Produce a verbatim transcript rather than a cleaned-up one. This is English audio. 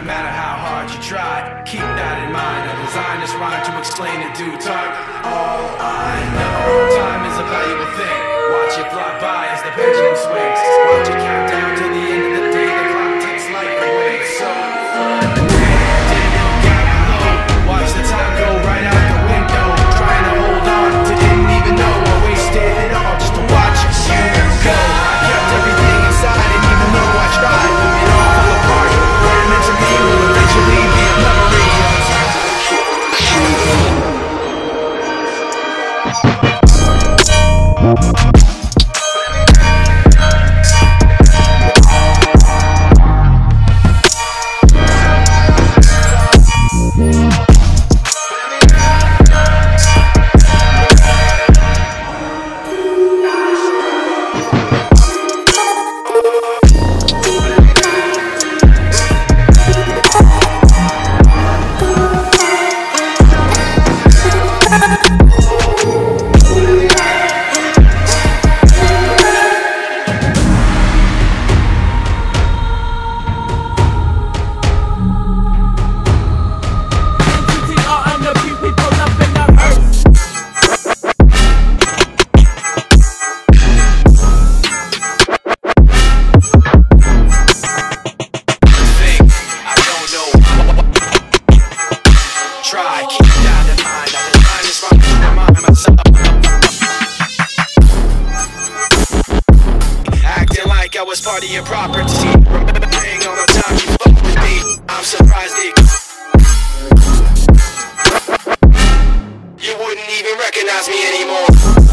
No matter how hard you try, keep that in mind. I designed this rhyme to explain in due time. All I know, time is a valuable thing. Watch it fly by as the pendulum swings. Watch it count down to the end of the day. The clock takes life away. So watch the time go right out the window. Trying to hold on to didn't even know I wasted it all just to watch you go. I kept everything inside, and even though I tried, I was partying proper to see remembering all the time you fucked with me. I'm surprised it you wouldn't even recognize me anymore.